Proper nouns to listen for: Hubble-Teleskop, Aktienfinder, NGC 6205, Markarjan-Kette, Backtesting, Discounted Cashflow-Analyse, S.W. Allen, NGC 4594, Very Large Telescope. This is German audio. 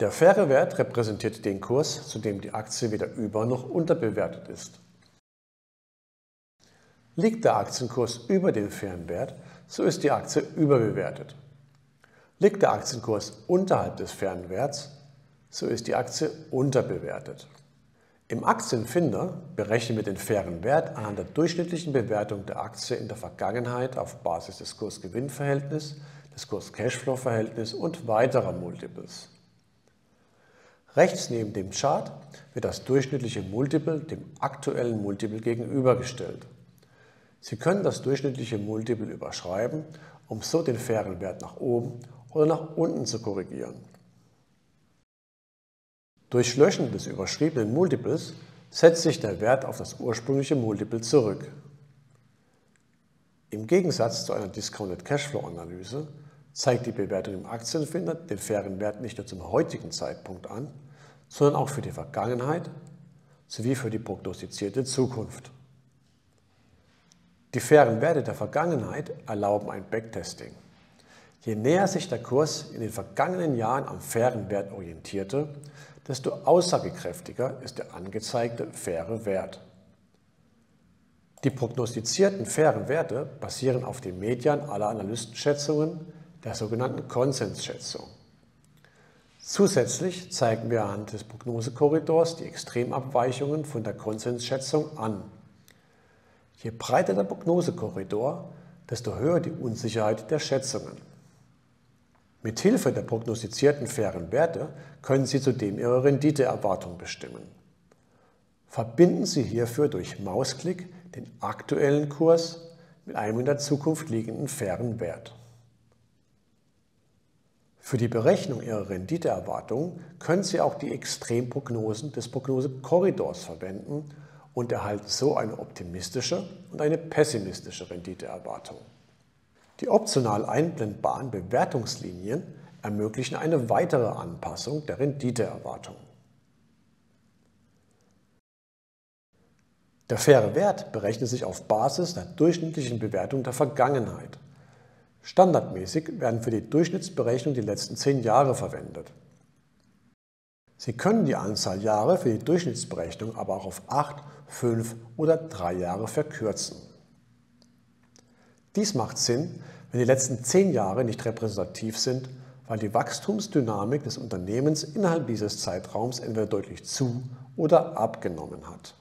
Der faire Wert repräsentiert den Kurs, zu dem die Aktie weder über- noch unterbewertet ist. Liegt der Aktienkurs über dem fairen Wert, so ist die Aktie überbewertet. Liegt der Aktienkurs unterhalb des fairen Werts, so ist die Aktie unterbewertet. Im Aktienfinder berechnen wir den fairen Wert anhand der durchschnittlichen Bewertung der Aktie in der Vergangenheit auf Basis des Kurs-Gewinn-Verhältnisses, des Kurs-Cashflow-Verhältnisses und weiterer Multiples. Rechts neben dem Chart wird das durchschnittliche Multiple dem aktuellen Multiple gegenübergestellt. Sie können das durchschnittliche Multiple überschreiben, um so den fairen Wert nach oben oder nach unten zu korrigieren. Durch Löschen des überschriebenen Multiples setzt sich der Wert auf das ursprüngliche Multiple zurück. Im Gegensatz zu einer Discounted Cashflow-Analyse zeigt die Bewertung im Aktienfinder den fairen Wert nicht nur zum heutigen Zeitpunkt an, sondern auch für die Vergangenheit sowie für die prognostizierte Zukunft. Die fairen Werte der Vergangenheit erlauben ein Backtesting. Je näher sich der Kurs in den vergangenen Jahren am fairen Wert orientierte, desto aussagekräftiger ist der angezeigte faire Wert. Die prognostizierten fairen Werte basieren auf den Median aller Analystenschätzungen, der sogenannten Konsensschätzung. Zusätzlich zeigen wir anhand des Prognosekorridors die Extremabweichungen von der Konsensschätzung an. Je breiter der Prognosekorridor, desto höher die Unsicherheit der Schätzungen. Mithilfe der prognostizierten fairen Werte können Sie zudem Ihre Renditeerwartung bestimmen. Verbinden Sie hierfür durch Mausklick den aktuellen Kurs mit einem in der Zukunft liegenden fairen Wert. Für die Berechnung Ihrer Renditeerwartung können Sie auch die Extremprognosen des Prognosekorridors verwenden und erhalten so eine optimistische und eine pessimistische Renditeerwartung. Die optional einblendbaren Bewertungslinien ermöglichen eine weitere Anpassung der Renditeerwartung. Der faire Wert berechnet sich auf Basis der durchschnittlichen Bewertung der Vergangenheit. Standardmäßig werden für die Durchschnittsberechnung die letzten 10 Jahre verwendet. Sie können die Anzahl Jahre für die Durchschnittsberechnung aber auch auf 8, 5 oder 3 Jahre verkürzen. Dies macht Sinn, wenn die letzten 10 Jahre nicht repräsentativ sind, weil die Wachstumsdynamik des Unternehmens innerhalb dieses Zeitraums entweder deutlich zu oder abgenommen hat.